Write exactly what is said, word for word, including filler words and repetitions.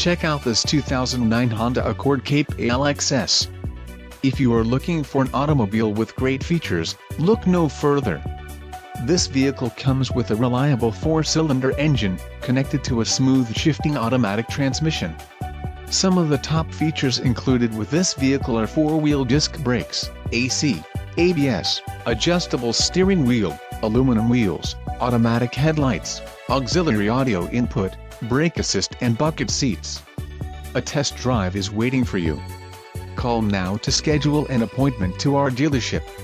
Check out this two thousand nine Honda Accord Coupe L X S. If you are looking for an automobile with great features, look no further. This vehicle comes with a reliable four-cylinder engine, connected to a smooth shifting automatic transmission. Some of the top features included with this vehicle are four-wheel disc brakes, A C, A B S, adjustable steering wheel, aluminum wheels, automatic headlights, auxiliary audio input, brake assist and bucket seats. A test drive is waiting for you. Call now to schedule an appointment to our dealership.